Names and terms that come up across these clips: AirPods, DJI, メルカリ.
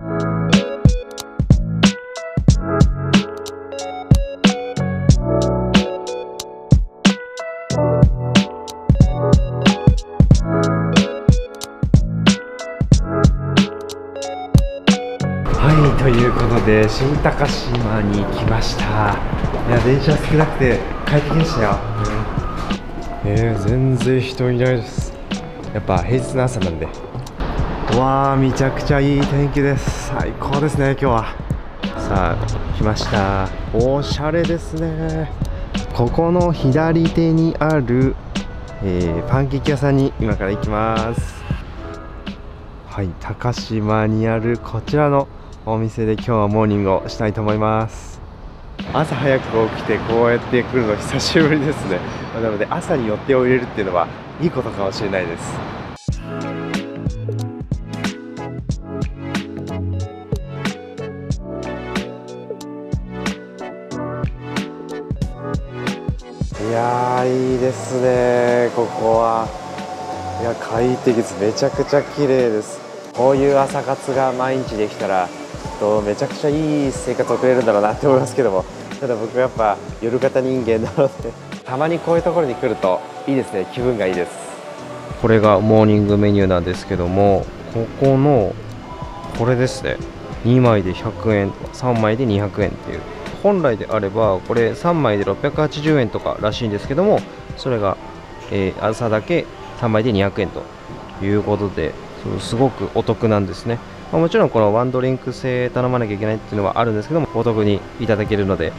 はい、ということで新高島に来ました。いや、電車少なくて快適でしたよ。全然人いないです。やっぱ平日の朝なんで。わあ、めちゃくちゃいい天気です。最高ですね、今日は。さあ、来ました。おしゃれですね。ここの左手にある、パンケーキ屋さんに今から行きます。はい、高島にあるこちらのお店で今日はモーニングをしたいと思います。朝早く起きてこうやって来るの久しぶりですね。なので朝に予定を入れるっていうのはいいことかもしれないです。いやー、いいですね、ここは。いや、快適です。めちゃくちゃ綺麗です。こういう朝活が毎日できたらめちゃくちゃいい生活を送れるんだろうなって思いますけども、ただ僕はやっぱ夜型人間なのでたまにこういうところに来るといいですね。気分がいいです。これがモーニングメニューなんですけども、ここのこれですね、2枚で100円とか3枚で200円っていう、本来であればこれ3枚で680円とからしいんですけども、それが、朝だけ3枚で200円ということで、すごくお得なんですね。もちろんこのワンドリンク制頼まなきゃいけないっていうのはあるんですけども、お得にいただけるので、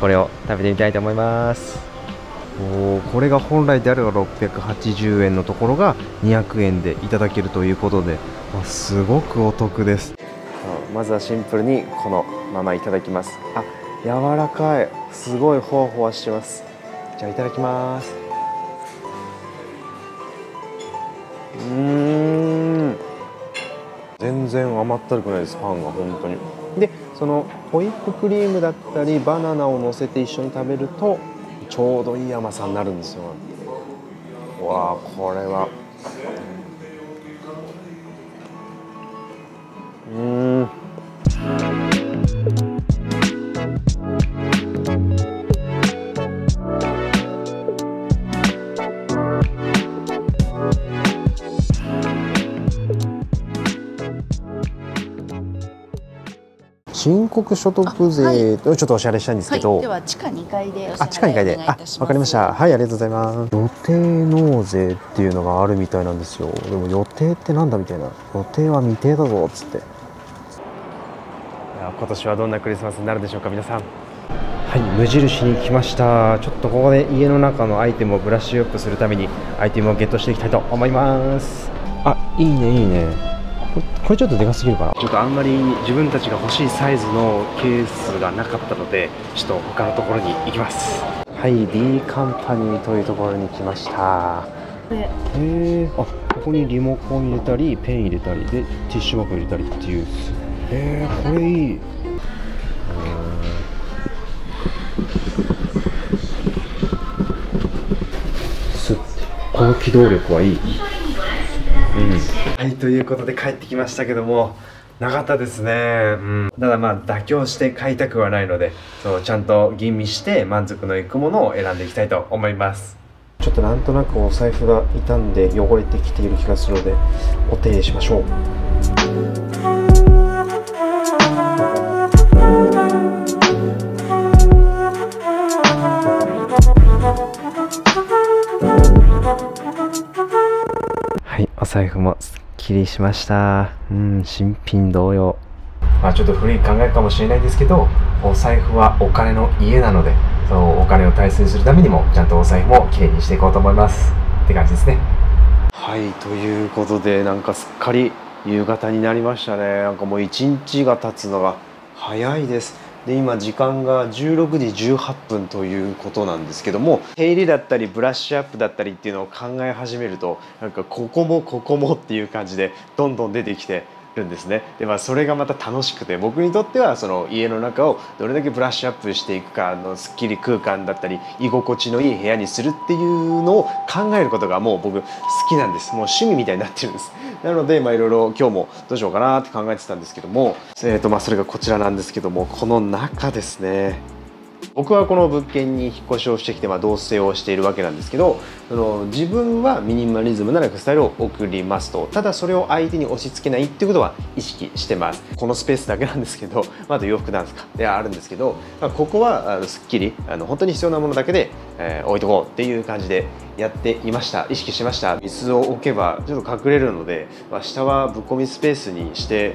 これを食べてみたいと思います。これが本来であれば680円のところが200円でいただけるということで、すごくお得です。まずはシンプルにこのままいただきます。あ、柔らかい。すごいほわほわしてます。じゃあいただきます。全然甘ったるくないです、パンが。本当に。で、そのホイップクリームだったりバナナをのせて一緒に食べるとちょうどいい甘さになるんですよ。わあ、これは申告所得税と、はい、ちょっとおしゃれしたいんですけど、はい、では地下2階でお支払いお願いいたします。あ、わかりました。はい、ありがとうございます。予定納税っていうのがあるみたいなんですよ。でも予定ってなんだみたいな、予定は未定だぞっつって。いや、今年はどんなクリスマスになるでしょうか、皆さん。はい、無印に来ました。ちょっとここで家の中のアイテムをブラッシュアップするためにアイテムをゲットしていきたいと思います。あ、いいねいいね。これちょっとでかすぎるかな。ちょっとあんまり自分たちが欲しいサイズのケースがなかったので、ちょっと他のところに行きます。はい、 D カンパニーというところに来ました。あ、ここにリモコン入れたりペン入れたりでティッシュ箱入れたりっていう。これいい。この機動力はいい。はい、ということで帰ってきましたけども、なかったですね。ただまあ妥協して買いたくはないので、ちゃんと吟味して満足のいくものを選んでいきたいと思います。ちょっとなんとなくお財布が傷んで汚れてきている気がするので、お手入れしましょう。お財布もすっきりしました。新品同様。まあちょっと古い考えかもしれないんですけど、お財布はお金の家なので、そのお金を大切にするためにもちゃんとお財布もきれいにしていこうと思います。って感じですね。はい、ということでなんかすっかり夕方になりましたね。なんかもう一日が経つのが早いです。で、今時間が16時18分ということなんですけども、手入れだったりブラッシュアップだったりっていうのを考え始めると、なんかここもここもっていう感じでどんどん出てきて、るんですね。で、それがまた楽しくて、僕にとってはその家の中をどれだけブラッシュアップしていくかのすっきり空間だったり居心地のいい部屋にするっていうのを考えることがもう僕好きなんです。もう趣味みたいになってるんです。なのでいろいろ今日もどうしようかなって考えてたんですけども、それがこちらなんですけども、この中ですね。僕はこの物件に引っ越しをしてきて、同棲をしているわけなんですけど、自分はミニマリズムなライフスタイルを送りますと。ただそれを相手に押し付けないっていうことは意識してます。このスペースだけなんですけど、あと洋服なんですかであるんですけど、ここはすっきり本当に必要なものだけで置いとこうっていう感じでやっていました。意識しました。水を置けばちょっと隠れるので、下はぶっ込みスペースにして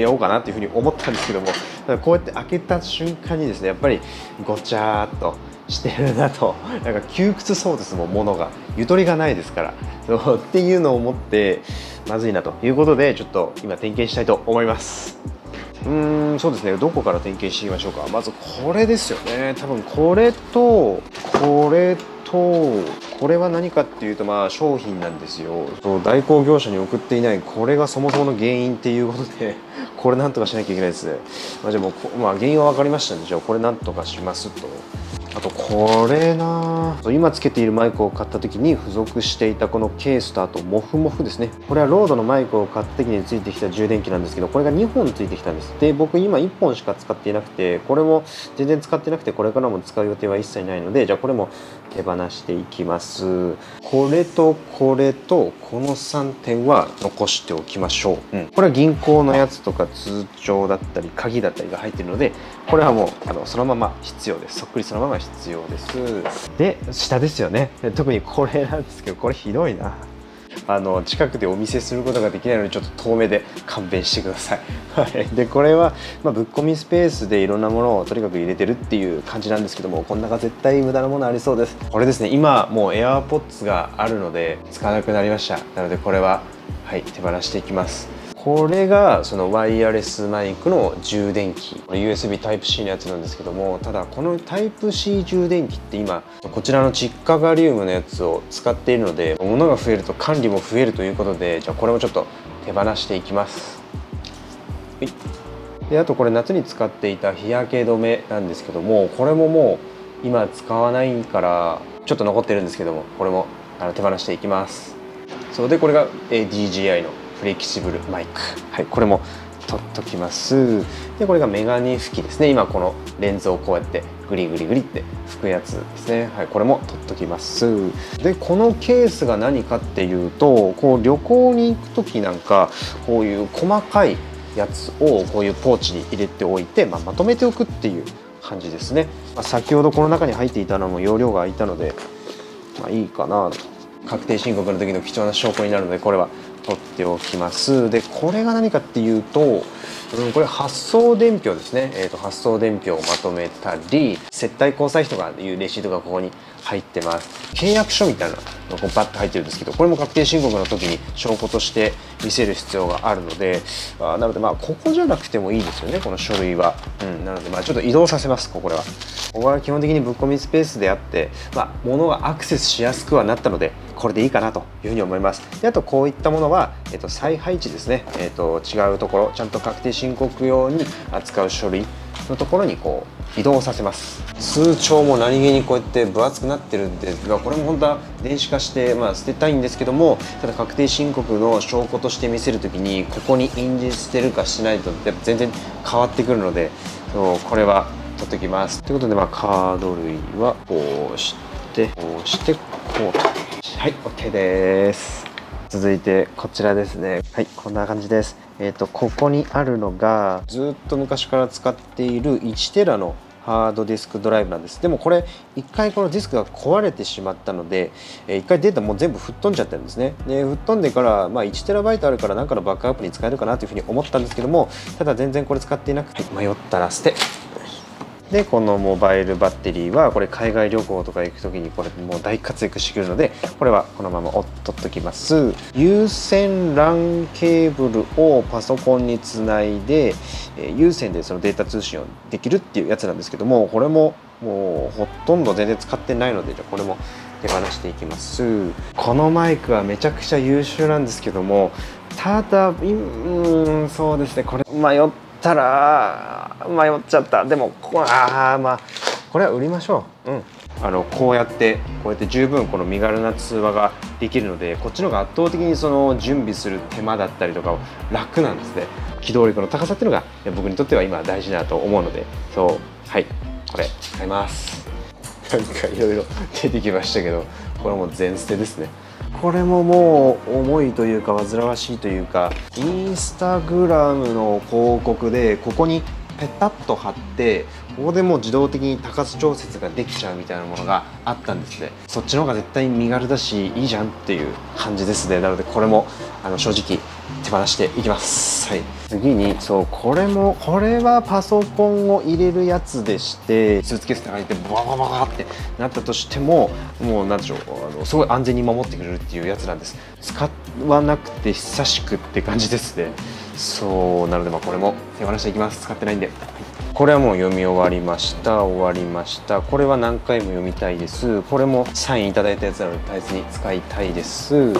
やおうかなっていうふうに思ったんですけども、こうやって開けた瞬間にですね、やっぱりごちゃーっとしてるなと、なんか窮屈そうですもん、物がゆとりがないですからそうっていうのを思ってまずいなということで、ちょっと今点検したいと思います。そうですね、どこから点検していきましょうか。まずこれですよね。多分これとこれとこれは何かっていうと、商品なんですよ。代行業者に送っていない、これがそもそもの原因っていうことで、これなんとかしなきゃいけないですね。じゃあもう、原因は分かりましたんで、じゃあこれなんとかしますと。あとこれな、今つけているマイクを買った時に付属していたこのケースと、あとモフモフですね。これはロードのマイクを買った時についてきた充電器なんですけど、これが2本ついてきたんです。で、僕今1本しか使っていなくて、これも全然使ってなくて、これからも使う予定は一切ないので、じゃあこれも手放していきます。これとこれとこの3点は残しておきましょう。これは銀行のやつとか通帳だったり鍵だったりが入っているので、これはもうそのまま必要です。そっくりそのまま必要です。で、下ですよね。特にこれなんですけど、これひどいな。近くでお見せすることができないので、ちょっと遠目で勘弁してください。で、これは、ぶっ込みスペースでいろんなものをとにかく入れてるっていう感じなんですけども、こんなが絶対無駄なものありそうです。これですね、今もう AirPods があるので使わなくなりました。なのでこれは、手放していきます。これがそのワイヤレスマイクの充電器、これ USB Type-C のやつなんですけども、ただこの Type-C 充電器って今こちらの窒化ガリウムのやつを使っているので、物が増えると管理も増えるということで、じゃあこれもちょっと手放していきます。で、あとこれ夏に使っていた日焼け止めなんですけども、これももう今使わないからちょっと残ってるんですけども、これも手放していきます。そうで、これが DJI のフレキシブルマイク、これも取っときます。で、これがメガネ拭きですね。今このレンズをこうやってグリグリグリって拭くやつですね。これも取っときます。で、このケースが何かっていうと、こう旅行に行く時なんか、こういう細かいやつをこういうポーチに入れておいて、まとめておくっていう感じですね。先ほどこの中に入っていたのも容量が空いたので、いいかなと。確定申告の時の貴重な証拠になるので、これは取っておきます。で、これが何かっていうと、これ発送伝票ですね。発送伝票をまとめたり、接待交際費とかいうレシートがここに入ってます。契約書みたいなのがバッと入ってるんですけど、これも確定申告の時に証拠として見せる必要があるので、なのでここじゃなくてもいいですよね、この書類は。なのでちょっと移動させます。これは基本的にぶっ込みスペースであって、物がアクセスしやすくはなったので、これでいいかなというふうに思います。で、あとこういったものは、再配置ですね。違うところ、ちゃんと確定申告用に扱う書類のところにこう移動させます。通帳も何気にこうやって分厚くなってるんですが、これも本当は電子化して、捨てたいんですけども、ただ確定申告の証拠として見せるときに、ここに印字してるかしてないと全然変わってくるので、これは取っておきます。ということで、カード類はこうしてこうしてこう、OK です。続いてこちらですね。こんな感じです。ここにあるのがずっと昔から使っている1テラのハードディスクドライブなんです。でもこれ1回このディスクが壊れてしまったので、1回データもう全部吹っ飛んじゃってるんですね。で、吹っ飛んでから1TB あるから何かのバックアップに使えるかなというふうに思ったんですけども、ただ全然これ使っていなくて、迷ったら捨て。で、このモバイルバッテリーはこれ海外旅行とか行く時にこれもう大活躍してくるので、これはこのまま取っときます。有線 LAN ケーブルをパソコンにつないで、有線でそのデータ通信をできるっていうやつなんですけども、これももうほとんど全然使ってないので、これも手放していきます。このマイクはめちゃくちゃ優秀なんですけども、ただ、そうですね、これ迷ったら迷っちゃった。でもまあこれは売りましょう。こうやって十分この身軽な通話ができるので、こっちの方が圧倒的にその準備する手間だったりとかを楽なんですね。機動力の高さっていうのが僕にとっては今大事だと思うので、はい、これ買います。なんかいろいろ出てきましたけど、これも全捨てですね。これももう重いというか煩わしいというか、インスタグラムの広告でここにペタッと貼って、ここでもう自動的に高さ調節ができちゃうみたいなものがあったんですね。そっちの方が絶対身軽だしいいじゃんっていう感じですね。なのでこれも正直手放していきます。次にこれはパソコンを入れるやつでして、スーツケースに入ってババババってなったとしても、もう何でしょう、すごい安全に守ってくれるっていうやつなんです。使わなくて久しくって感じですね。なのでこれも手放していきます。使ってないんで。これはもう読み終わりました。これは何回も読みたいです。これもサインいただいたやつなので大切に使いたいです。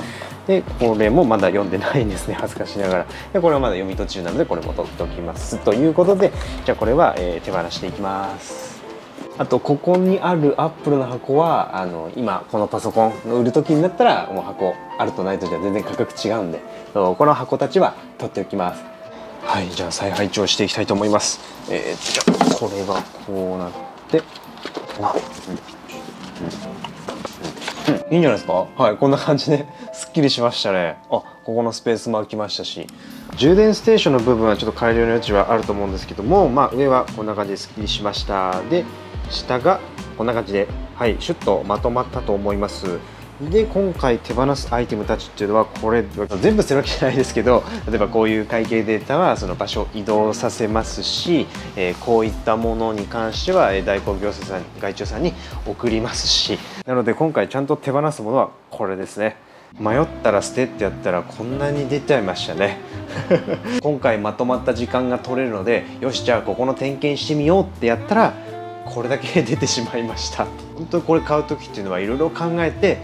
で、これもまだ読んでないんですね。恥ずかしながら。で、これはまだ読み途中なので、これも取っておきます。ということで、じゃあこれは手放していきます。あと、ここにあるアップルの箱は今このパソコン売る時になったら、もう箱あるとないとじゃ全然価格違うんで、この箱たちは取っておきます。はい、じゃあ再配置をしていきたいと思います。じゃあこれはこうなって、いいんじゃないですか。はい、こんな感じで、ね、すっきりしましたね。ここのスペースも空きましたし、充電ステーションの部分はちょっと改良の余地はあると思うんですけども、上はこんな感じですっきりしました。で、下がこんな感じで、シュッとまとまったと思います。で、今回手放すアイテムたちっていうのは、これ全部捨てるわけじゃないですけど、例えばこういう会計データはその場所を移動させますし、こういったものに関しては代行業者さん、外注さんに送りますし、なので今回ちゃんと手放すものはこれですね。迷ったら捨てってやったらこんなに出ちゃいましたね。今回まとまった時間が取れるので、よし、じゃあここの点検してみようってやったら、これだけ出てしまいました。本当にこれ買う時っていうのはいろいろ考えて、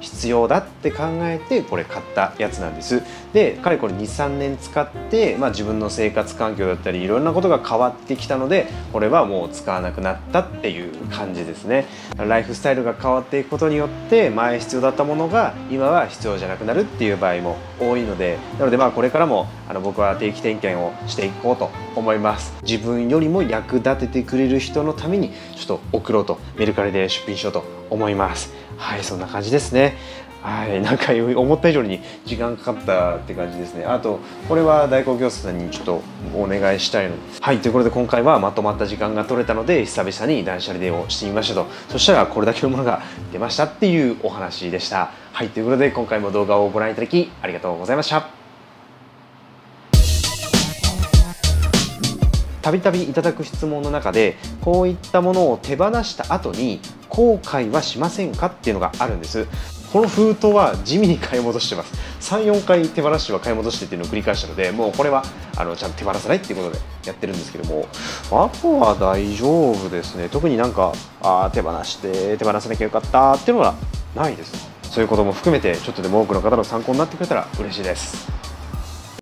必要だって考えてこれ買ったやつなんです。で、かれこれ 2,3 年使って、自分の生活環境だったりいろんなことが変わってきたので、これはもう使わなくなったっていう感じですね。ライフスタイルが変わっていくことによって、前必要だったものが今は必要じゃなくなるっていう場合も多いので、なのでこれからも僕は定期点検をしていこうと思います。自分よりも役立ててくれる人のためにちょっと送ろうと、メルカリで出品しようと思います。はい、そんな感じですね。はい、なんか思った以上に時間かかったって感じですね。あと、これは代行業者さんにちょっとお願いしたいので、ということで今回はまとまった時間が取れたので、久々に断捨離デーをしてみましたと。そしたらこれだけのものが出ましたっていうお話でした。はい、ということで今回も動画をご覧いただきありがとうございました。たびたびいただく質問の中で、こういったものを手放した後に後悔はしませんかっていうのがあるんです。この封筒は地味に買い戻してます。 3,4 回手放しては買い戻してっていうのを繰り返したので、もうこれはちゃんと手放さないっていうことでやってるんですけども、あとは大丈夫ですね。特に手放して手放さなきゃよかったっていうのはないです。そういうことも含めて、ちょっとでも多くの方の参考になってくれたら嬉しいです。